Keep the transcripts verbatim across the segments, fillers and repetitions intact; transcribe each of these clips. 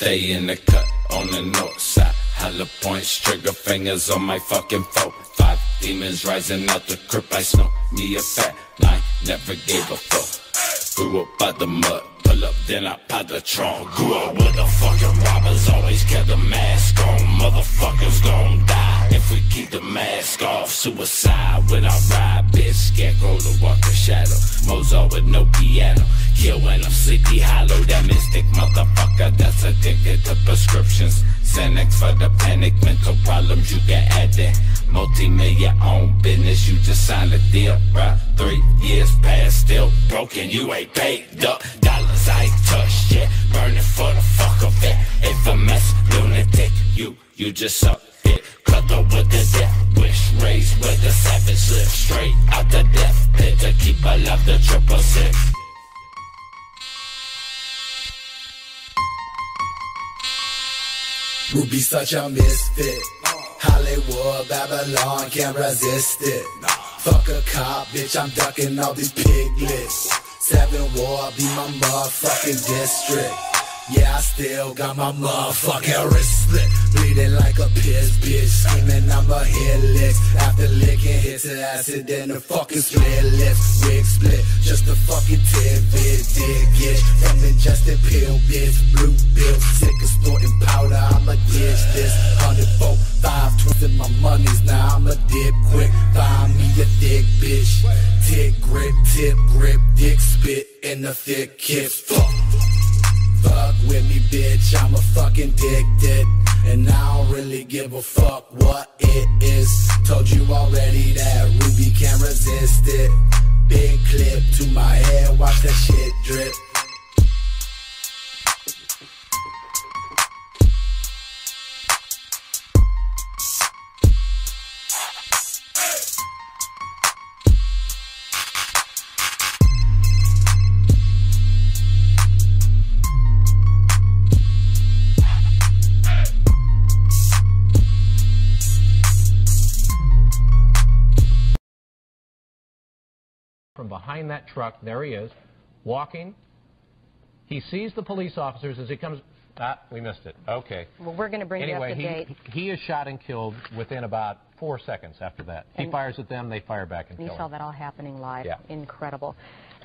Stay in the cut on the north side. Hollow points, trigger fingers on my fucking phone. Five demons rising out the crib. I smoke me a fat line, never gave a fuck. We were by the mud. Pull up, then I pop the trunk. Grew up with the fucking robbers, always kept the mask on. Motherfuckers gon' die if we keep the mask off. Suicide when I ride, bitch. Scarecrow to walk the shadow. Mozart with no piano. Kill when I'm sleepy hollow. That mystic motherfucker that's addicted to prescriptions. Xanax for the panic, mental problems you can add that. Multi-million own business, you just signed a deal, right? Three years past, still broken, you ain't paid up. Dollars I ain't touched yet, burning for the fuck of it. If a mess, lunatic, you, you just suck it. Cuddle with the death wish, raised with the savage lip. Straight out the death pit to keep alive the triple six. Ruby's such a misfit. Hollywood, Babylon, can't resist it. Fuck a cop, bitch, I'm ducking all these piglets. Seven War, be my motherfucking district. Yeah, I still got my motherfucking wrist slit. Bleeding like a piss, bitch, screaming I'm a hit lick. After licking hits of acid, then the fucking split lips. Wig split, just a fucking tidbit, dig-ish. From ingested pill, bitch, blue bill. Sick of snorting powder, I'ma ditch this. Hundred-fold, five twisting my monies, now I'ma dip quick. Find me a thick bitch. Tick grip, tip grip, dick spit in the thick kiss. Fuck. Fuck with me, bitch, I'm a fucking addicted. And I don't really give a fuck what it is. Told you already that Ruby can't resist it. Big clip to my head, watch that shit drip. From behind that truck, there he is, walking. He sees the police officers as he comes. Ah, we missed it. Okay. Well, we're going to bring anyway, you up to date. He is shot and killed within about four seconds after that. And he fires at them, they fire back and kill him. You saw that all happening live. Yeah. Incredible.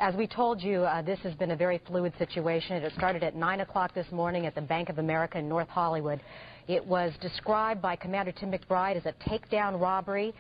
As we told you, uh, this has been a very fluid situation. It started at nine o'clock this morning at the Bank of America in North Hollywood. It was described by Commander Tim McBride as a takedown robbery.